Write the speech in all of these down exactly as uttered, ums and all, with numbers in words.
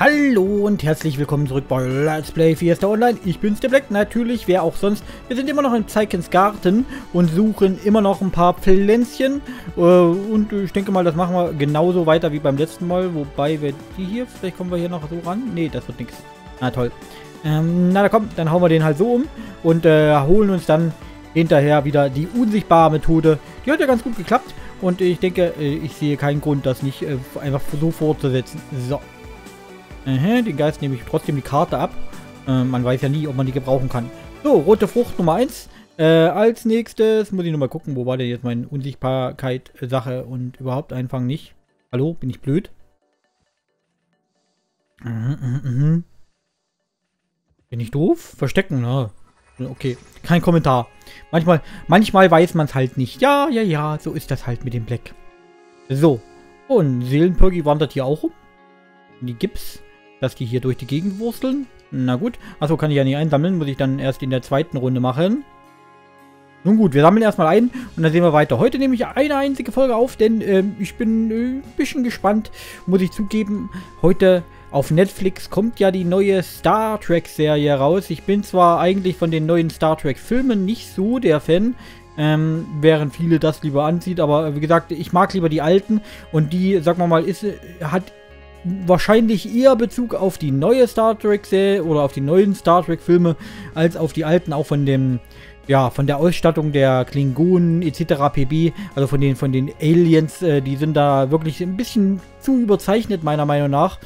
Hallo und herzlich willkommen zurück bei Let's Play Fiesta Online. Ich bin's, der Black, natürlich, wer auch sonst. Wir sind immer noch im Zeikens Garten und suchen immer noch ein paar Pflänzchen. Äh, und ich denke mal, das machen wir genauso weiter wie beim letzten Mal. Wobei wir die hier, vielleicht kommen wir hier noch so ran. Nee, das wird nichts. Na toll. Ähm, na, da kommt, dann hauen wir den halt so um und äh, holen uns dann hinterher wieder die unsichtbare Methode. Die hat ja ganz gut geklappt und ich denke, ich sehe keinen Grund, das nicht äh, einfach so fortzusetzen. So. Aha, den Geist nehme ich trotzdem die Karte ab. Äh, man weiß ja nie, ob man die gebrauchen kann. So, rote Frucht Nummer eins. Äh, als nächstes muss ich nochmal gucken, wo war denn jetzt meine Unsichtbarkeit-Sache und überhaupt Einfangen nicht. Hallo, bin ich blöd? Mhm, mhm, mhm. Bin ich doof? Verstecken, ne? Okay, kein Kommentar. Manchmal, manchmal weiß man es halt nicht. Ja, ja, ja, so ist das halt mit dem Black. So, und Seelenpurgi wandert hier auch rum. Die gibt's. Dass die hier durch die Gegend wursteln. Na gut. Achso, kann ich ja nicht einsammeln. Muss ich dann erst in der zweiten Runde machen. Nun gut, wir sammeln erstmal ein und dann sehen wir weiter. Heute nehme ich eine einzige Folge auf, denn ähm, ich bin äh, ein bisschen gespannt, muss ich zugeben. Heute auf Netflix kommt ja die neue Star Trek Serie raus. Ich bin zwar eigentlich von den neuen Star Trek Filmen nicht so der Fan, Ähm, während viele das lieber anzieht, aber wie gesagt, ich mag lieber die alten und die, sagen wir mal, ist, hat wahrscheinlich eher Bezug auf die neue Star Trek-Serie oder auf die neuen Star Trek-Filme als auf die alten, auch von dem, ja, von der Ausstattung der Klingonen et cetera pp. Also von den, von den Aliens, äh, die sind da wirklich ein bisschen zu überzeichnet, meiner Meinung nach.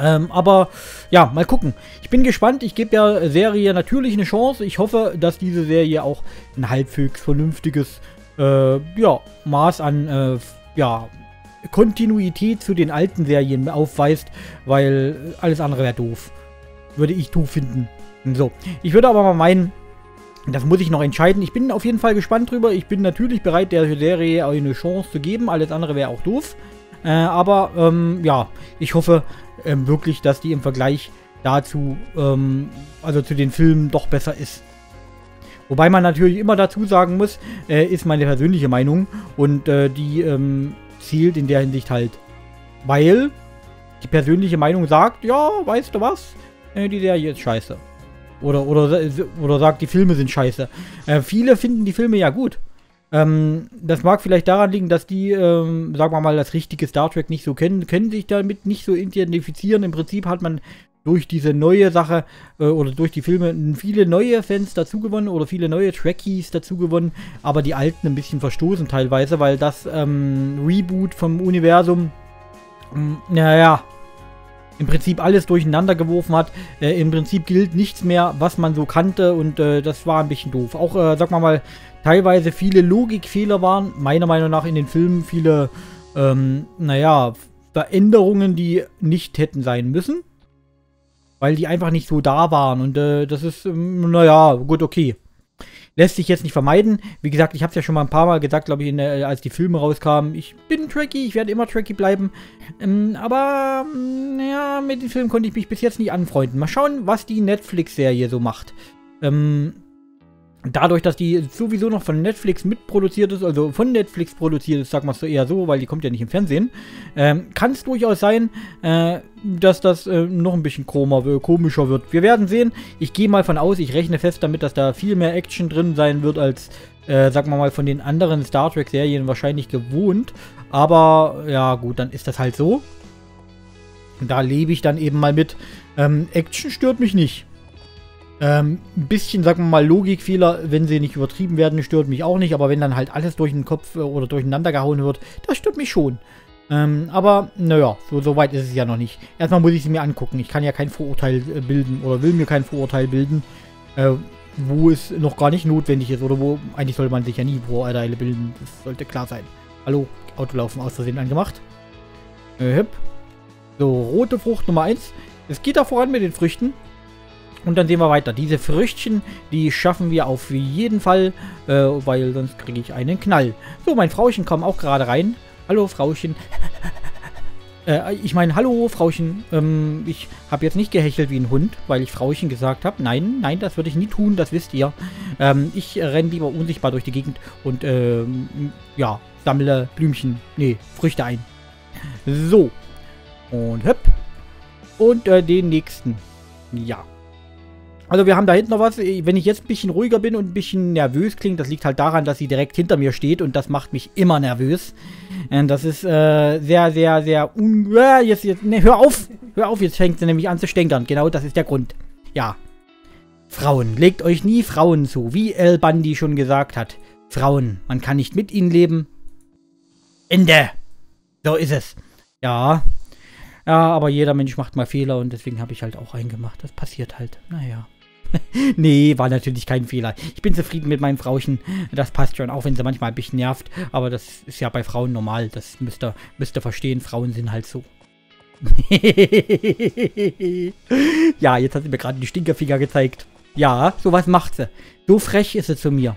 Ähm, aber ja, mal gucken. Ich bin gespannt. Ich gebe der Serie natürlich eine Chance. Ich hoffe, dass diese Serie auch ein halbwegs vernünftiges äh, ja, Maß an äh, ja, Kontinuität zu den alten Serien aufweist, weil alles andere wäre doof. Würde ich doof finden. So, ich würde aber mal meinen, das muss ich noch entscheiden. Ich bin auf jeden Fall gespannt drüber. Ich bin natürlich bereit, der Serie eine Chance zu geben. Alles andere wäre auch doof. Äh, aber, ähm, ja, ich hoffe ähm, wirklich, dass die im Vergleich dazu, ähm, also zu den Filmen, doch besser ist. Wobei man natürlich immer dazu sagen muss, äh, ist meine persönliche Meinung und äh, die, ähm, zielt in der Hinsicht halt, weil die persönliche Meinung sagt, ja, weißt du was, äh, die Serie ist scheiße. Oder, oder, oder sagt, die Filme sind scheiße. Äh, viele finden die Filme ja gut. Ähm, das mag vielleicht daran liegen, dass die, ähm, sagen wir mal, das richtige Star Trek nicht so kennen, können sich damit nicht so identifizieren. Im Prinzip hat man durch diese neue Sache äh, oder durch die Filme viele neue Fans dazugewonnen oder viele neue Trekkies dazugewonnen, aber die alten ein bisschen verstoßen teilweise, weil das ähm, Reboot vom Universum, ähm, naja, im Prinzip alles durcheinander geworfen hat. Äh, Im Prinzip gilt nichts mehr, was man so kannte und äh, das war ein bisschen doof. Auch, äh, sag mal mal, teilweise viele Logikfehler waren, meiner Meinung nach in den Filmen viele, ähm, naja, Veränderungen, die nicht hätten sein müssen. Weil die einfach nicht so da waren. Und äh, das ist, ähm, naja, gut, okay. Lässt sich jetzt nicht vermeiden. Wie gesagt, ich habe es ja schon mal ein paar Mal gesagt, glaube ich, in, äh, als die Filme rauskamen. Ich bin Trekkie, ich werde immer Trekkie bleiben. Ähm, aber, naja, mit den Filmen konnte ich mich bis jetzt nicht anfreunden. Mal schauen, was die Netflix-Serie so macht. Ähm, dadurch, dass die sowieso noch von Netflix mitproduziert ist, also von Netflix produziert ist, sag mal so eher so, weil die kommt ja nicht im Fernsehen, ähm, kann es durchaus sein, äh, dass das äh, noch ein bisschen komischer, komischer wird. Wir werden sehen. Ich gehe mal von aus, ich rechne fest damit, dass da viel mehr Action drin sein wird als, äh, sagen wir mal, von den anderen Star Trek-Serien wahrscheinlich gewohnt. Aber, ja gut, dann ist das halt so. Da lebe ich dann eben mal mit. Ähm, Action stört mich nicht. Ähm, ein bisschen, sagen wir mal, Logikfehler, wenn sie nicht übertrieben werden, stört mich auch nicht. Aber wenn dann halt alles durch den Kopf äh, oder durcheinander gehauen wird, das stört mich schon. Ähm, aber, naja, so, so weit ist es ja noch nicht. Erstmal muss ich sie mir angucken. Ich kann ja kein Vorurteil äh, bilden oder will mir kein Vorurteil bilden, äh, wo es noch gar nicht notwendig ist. Oder wo, eigentlich sollte man sich ja nie Vorurteile bilden. Das sollte klar sein. Hallo, Autolaufen aus Versehen angemacht. Äh, hip. So, rote Frucht Nummer eins. Es geht da voran mit den Früchten. Und dann sehen wir weiter. Diese Früchtchen, die schaffen wir auf jeden Fall, äh, weil sonst kriege ich einen Knall. So, mein Frauchen kam auch gerade rein. Hallo, Frauchen. äh, ich meine, hallo, Frauchen. Ähm, ich habe jetzt nicht gehechelt wie ein Hund, weil ich Frauchen gesagt habe. Nein, nein, das würde ich nie tun, das wisst ihr. Ähm, ich renne lieber unsichtbar durch die Gegend und, ähm, ja, sammle Blümchen, nee, Früchte ein. So. Und hüpp. Und äh, den nächsten. Ja. Also wir haben da hinten noch was. Wenn ich jetzt ein bisschen ruhiger bin und ein bisschen nervös klingt, das liegt halt daran, dass sie direkt hinter mir steht. Und das macht mich immer nervös. Und das ist äh, sehr, sehr, sehr... Un äh, jetzt, jetzt, ne, hör auf! Hör auf, jetzt fängt sie nämlich an zu stänkern. Genau, das ist der Grund. Ja. Frauen. Legt euch nie Frauen zu. Wie Al Bundy schon gesagt hat. Frauen. Man kann nicht mit ihnen leben. Ende. So ist es. Ja. Ja, aber jeder Mensch macht mal Fehler und deswegen habe ich halt auch einen gemacht. Das passiert halt. Naja. Nee, war natürlich kein Fehler. Ich bin zufrieden mit meinem Frauchen. Das passt schon, auch wenn sie manchmal ein bisschen nervt. Aber das ist ja bei Frauen normal. Das müsst ihr, müsst ihr verstehen. Frauen sind halt so. Ja, jetzt hat sie mir gerade die Stinkerfinger gezeigt. Ja, sowas macht sie. So frech ist sie zu mir.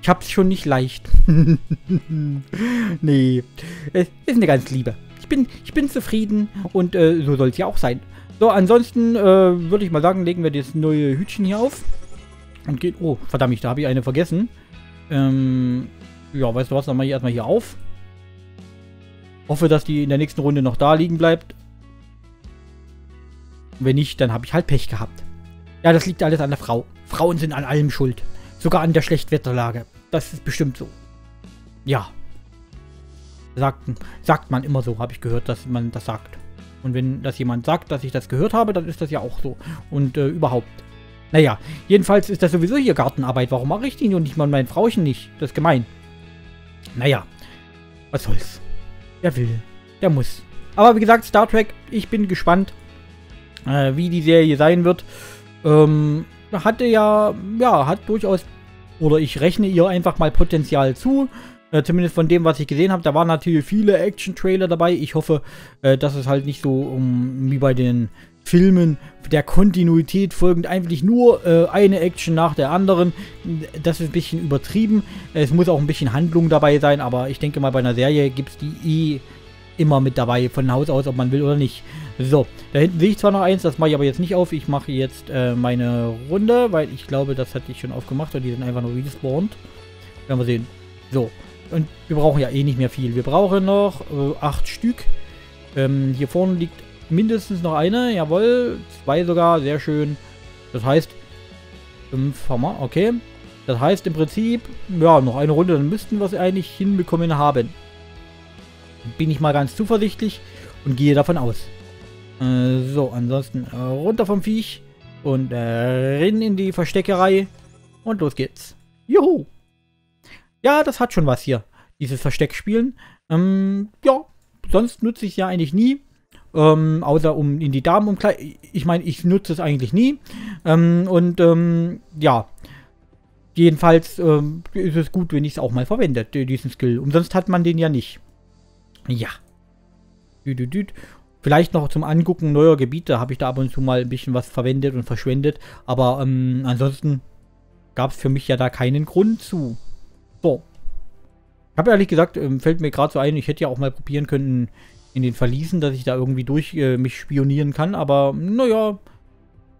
Ich hab's schon nicht leicht. Nee. Es ist eine ganz Liebe. Ich bin, ich bin zufrieden und äh, so soll es ja auch sein. So, ansonsten äh, würde ich mal sagen, legen wir das neue Hütchen hier auf. Und geht. Oh, verdammt, da habe ich eine vergessen. Ähm, ja, weißt du was, dann mache ich erstmal hier auf. Hoffe, dass die in der nächsten Runde noch da liegen bleibt. Wenn nicht, dann habe ich halt Pech gehabt. Ja, das liegt alles an der Frau. Frauen sind an allem schuld. Sogar an der Schlechtwetterlage. Das ist bestimmt so. Ja. Sagt, sagt man immer so, habe ich gehört, dass man das sagt. Und wenn das jemand sagt, dass ich das gehört habe, dann ist das ja auch so. Und äh, überhaupt. Naja, jedenfalls ist das sowieso hier Gartenarbeit. Warum mache ich die und nicht mal mein Frauchen nicht? Das ist gemein. Naja, was soll's. Der will, der muss. Aber wie gesagt, Star Trek, ich bin gespannt, äh, wie die Serie sein wird. Ähm, hatte ja, ja, hat durchaus, oder ich rechne ihr einfach mal Potenzial zu. Äh, zumindest von dem, was ich gesehen habe. Da waren natürlich viele Action-Trailer dabei. Ich hoffe, äh, dass es halt nicht so um, wie bei den Filmen der Kontinuität folgend eigentlich nur äh, eine Action nach der anderen. Das ist ein bisschen übertrieben. Es muss auch ein bisschen Handlung dabei sein. Aber ich denke mal, bei einer Serie gibt es die eh immer mit dabei. Von Haus aus, ob man will oder nicht. So, da hinten sehe ich zwar noch eins. Das mache ich aber jetzt nicht auf. Ich mache jetzt äh, meine Runde, weil ich glaube, das hatte ich schon aufgemacht. Und die sind einfach nur respawned. Werden wir sehen. So. Und wir brauchen ja eh nicht mehr viel. Wir brauchen noch äh, acht Stück. Ähm, hier vorne liegt mindestens noch eine. Jawohl. Zwei sogar. Sehr schön. Das heißt... Fünf haben wir. Okay. Das heißt im Prinzip... Ja, noch eine Runde. Dann müssten wir es eigentlich hinbekommen haben. Bin ich mal ganz zuversichtlich. Und gehe davon aus. Äh, so, ansonsten äh, runter vom Viech. Und äh, rein in die Versteckerei. Und los geht's. Juhu. Ja, das hat schon was hier, dieses Versteckspielen. Ähm, ja, sonst nutze ich es ja eigentlich nie. Ähm, außer um in die Damen umkleiden. Ich meine, ich nutze es eigentlich nie. Ähm, und ähm, ja, jedenfalls ähm, ist es gut, wenn ich es auch mal verwende, diesen Skill. Umsonst hat man den ja nicht. Ja. Vielleicht noch zum Angucken neuer Gebiete habe ich da ab und zu mal ein bisschen was verwendet und verschwendet. Aber ähm, ansonsten gab es für mich ja da keinen Grund zu. So. Ich habe ehrlich gesagt, ähm, fällt mir gerade so ein, ich hätte ja auch mal probieren können in den Verliesen, dass ich da irgendwie durch äh, mich spionieren kann, aber naja,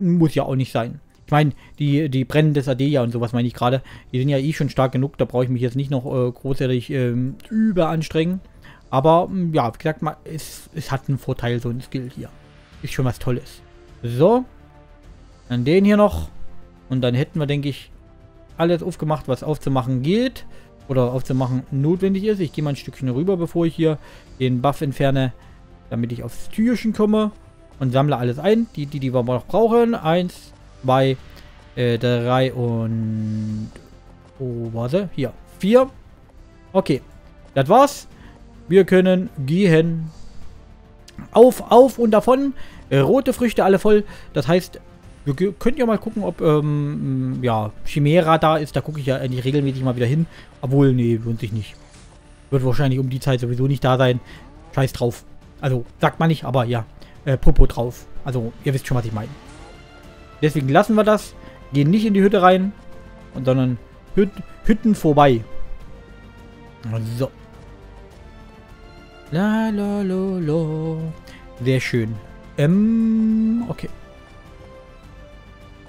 muss ja auch nicht sein. Ich meine, die, die Brennen des Adelia und sowas meine ich gerade, die sind ja eh schon stark genug, da brauche ich mich jetzt nicht noch äh, großartig äh, überanstrengen. Aber mh, ja, wie gesagt, man, es, es hat einen Vorteil, so ein Skill hier. Ist schon was Tolles. So. Dann den hier noch. Und dann hätten wir, denke ich, alles aufgemacht, was aufzumachen geht oder aufzumachen notwendig ist. Ich gehe mal ein Stückchen rüber, bevor ich hier den Buff entferne, damit ich aufs Türchen komme und sammle alles ein. Die, die, die wir noch brauchen. Eins, zwei, äh, drei und... Oh, warte. Hier. Vier. Okay. Das war's. Wir können gehen. Auf, auf und davon. Äh, rote Früchte alle voll. Das heißt... Wir können ja mal gucken, ob ähm, ja, Chimera da ist. Da gucke ich ja eigentlich regelmäßig mal wieder hin. Obwohl, nee, lohnt sich nicht. Wird wahrscheinlich um die Zeit sowieso nicht da sein. Scheiß drauf. Also, sagt man nicht, aber ja. Äh, Popo drauf. Also, ihr wisst schon, was ich meine. Deswegen lassen wir das. Gehen nicht in die Hütte rein. Und sondern Hüt Hütten vorbei. So. La, la, la, la. Sehr schön. Ähm, okay.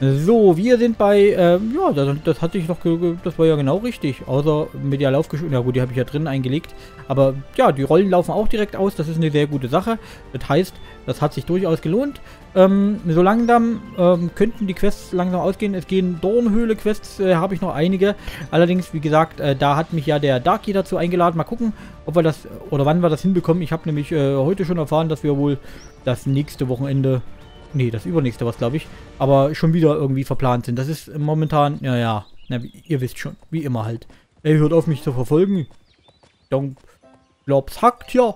So, wir sind bei, äh, ja, das, das hatte ich noch, das war ja genau richtig. Außer mit der Laufgeschwindigkeit, ja gut, die habe ich ja drin eingelegt. Aber ja, die Rollen laufen auch direkt aus, das ist eine sehr gute Sache. Das heißt, das hat sich durchaus gelohnt. Ähm, so langsam ähm, könnten die Quests langsam ausgehen. Es gehen Dornhöhle-Quests, äh, habe ich noch einige. Allerdings, wie gesagt, äh, da hat mich ja der Darky dazu eingeladen. Mal gucken, ob wir das, oder wann wir das hinbekommen. Ich habe nämlich äh, heute schon erfahren, dass wir wohl das nächste Wochenende... Nee, das übernächste was, glaube ich. Aber schon wieder irgendwie verplant sind. Das ist momentan... Ja, ja. Na, ihr wisst schon. Wie immer halt. Ey, hört auf mich zu verfolgen. Dann glaub's hackt ja.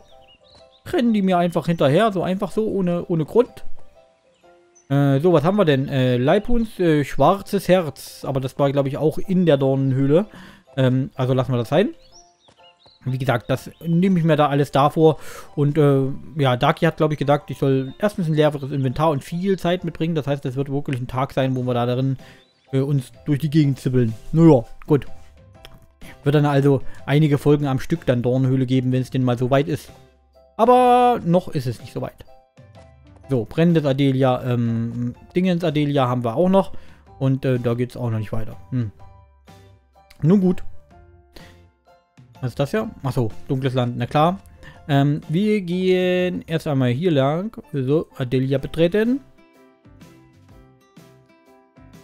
Rennen die mir einfach hinterher. So einfach so. Ohne, ohne Grund. Äh, so, was haben wir denn? Äh, Leibhuhns, äh, schwarzes Herz. Aber das war, glaube ich, auch in der Dornenhöhle. Ähm, also lassen wir das sein. Wie gesagt, das nehme ich mir da alles davor. Und äh, ja, Darky hat, glaube ich, gesagt, ich soll erstens ein leeres Inventar und viel Zeit mitbringen. Das heißt, das wird wirklich ein Tag sein, wo wir da darin äh, uns durch die Gegend zibbeln. Naja, gut. Wird dann also einige Folgen am Stück dann Dornhöhle geben, wenn es denn mal so weit ist. Aber noch ist es nicht so weit. So, brennendes Adelia, ähm, Dingens Adelia haben wir auch noch. Und äh, da geht es auch noch nicht weiter. Hm. Nun gut. Was ist das ja? Achso, dunkles Land, na klar. Ähm, wir gehen erst einmal hier lang. So, Adelia betreten.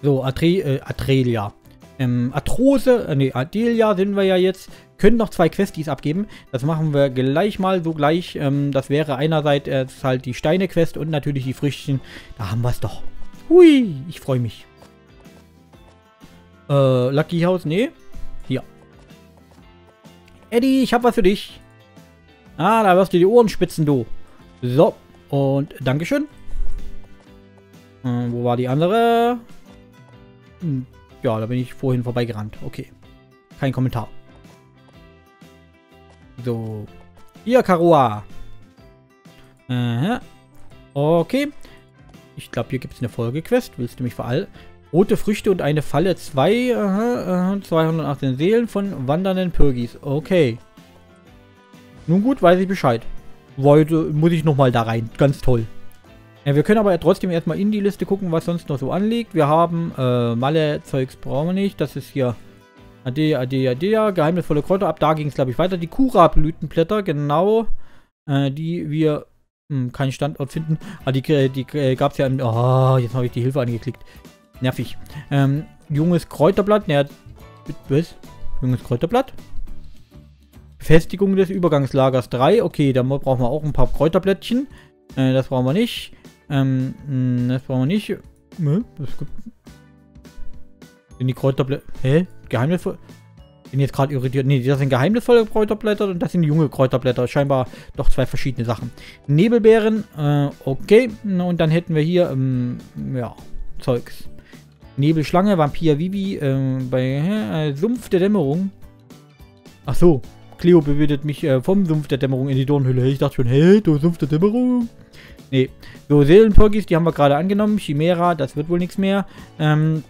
So, Atre, äh, Atrelia. Ähm, Atrose, äh, ne, Adelia sind wir ja jetzt. Können noch zwei Questies abgeben. Das machen wir gleich mal so gleich. Ähm, das wäre einerseits äh, halt die Steine-Quest und natürlich die Früchtchen. Da haben wir es doch. Hui, ich freue mich. Äh, Lucky House, nee. Hier. Eddie, ich habe was für dich. Ah, da wirst du die Ohren spitzen, du. So, und Dankeschön. Hm, wo war die andere? Hm, ja, da bin ich vorhin vorbeigerannt. Okay, kein Kommentar. So, hier, Karoa. Aha. Okay. Ich glaube, hier gibt es eine Folgequest. Willst du mich verall... Rote Früchte und eine Falle. Zwei, aha, aha, zweihundertachtzehn Seelen von wandernden Pürgis. Okay. Nun gut, weiß ich Bescheid. Heute muss ich nochmal da rein. Ganz toll. Ja, wir können aber trotzdem erstmal in die Liste gucken, was sonst noch so anliegt. Wir haben äh, Malle, Zeugs brauchen wir nicht. Das ist hier Adea, Adea, Adea. Geheimnisvolle Kräuter. Ab da ging es, glaube ich, weiter. Die Kura-Blütenblätter, genau. Äh, die wir... Mh, keinen Standort finden. Ah, die, die äh, gab es ja... Im, oh, jetzt habe ich die Hilfe angeklickt. Nervig. Ähm, junges Kräuterblatt. Naja, was? Junges Kräuterblatt? Befestigung des Übergangslagers drei. Okay, da brauchen wir auch ein paar Kräuterblättchen. Äh, das brauchen wir nicht. Ähm, das brauchen wir nicht. Nö, das gibt... Sind die Kräuterblätter... Hä? Geheimnisvoll... Bin jetzt gerade irritiert. Ne, das sind geheimnisvolle Kräuterblätter und das sind junge Kräuterblätter. Scheinbar doch zwei verschiedene Sachen. Nebelbeeren. Äh, okay. Und dann hätten wir hier, ähm, ja, Zeugs. Nebelschlange, Vampir Vivi, äh, bei äh, Sumpf der Dämmerung. Ach so, Cleo bewirtet mich äh, vom Sumpf der Dämmerung in die Dornhöhle. Ich dachte schon, hey, du Sumpf der Dämmerung. Nee, so Seelenpurgis, die haben wir gerade angenommen. Chimera, das wird wohl nichts mehr. Ähm,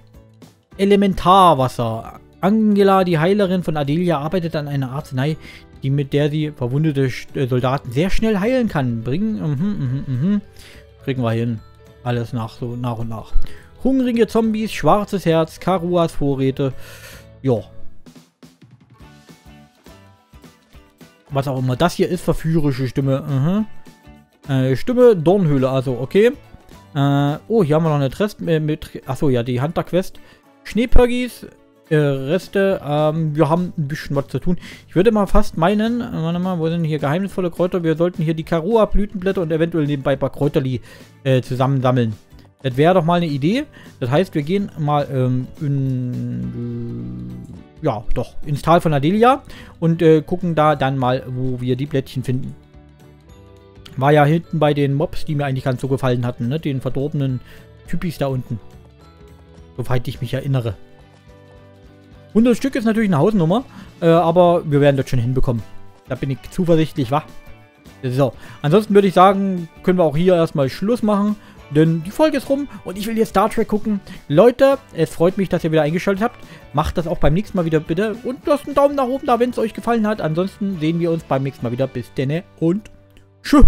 Elementarwasser. Angela, die Heilerin von Adelia, arbeitet an einer Arznei, die mit der sie verwundete St äh, Soldaten sehr schnell heilen kann. Bringen, mhm, mhm, mhm. Kriegen wir hin. Alles nach, so nach und nach. Hungrige Zombies, schwarzes Herz, Karuas Vorräte. Ja. Was auch immer das hier ist, verführerische Stimme. Mhm. Äh, Stimme, Dornhöhle, also, okay. Äh, oh, hier haben wir noch eine Trest äh, mit. Achso, ja, die Hunter-Quest. Schneepurgis, äh, Reste. Ähm, wir haben ein bisschen was zu tun. Ich würde mal fast meinen, warte mal, wo sind hier geheimnisvolle Kräuter? Wir sollten hier die Karua-Blütenblätter und eventuell nebenbei ein paar Kräuterli äh, zusammensammeln. Das wäre doch mal eine Idee. Das heißt, wir gehen mal ähm, in, äh, ja, doch, ins Tal von Adelia und äh, gucken da dann mal, wo wir die Blättchen finden. War ja hinten bei den Mobs, die mir eigentlich ganz so gefallen hatten, ne? Den verdorbenen Typis da unten. Soweit ich mich erinnere. hundert Stück ist natürlich eine Hausnummer, äh, aber wir werden das schon hinbekommen. Da bin ich zuversichtlich, wa? So, ansonsten würde ich sagen, können wir auch hier erstmal Schluss machen. Denn die Folge ist rum und ich will jetzt Star Trek gucken. Leute, es freut mich, dass ihr wieder eingeschaltet habt. Macht das auch beim nächsten Mal wieder bitte. Und lasst einen Daumen nach oben da, wenn es euch gefallen hat. Ansonsten sehen wir uns beim nächsten Mal wieder. Bis denne und tschüss.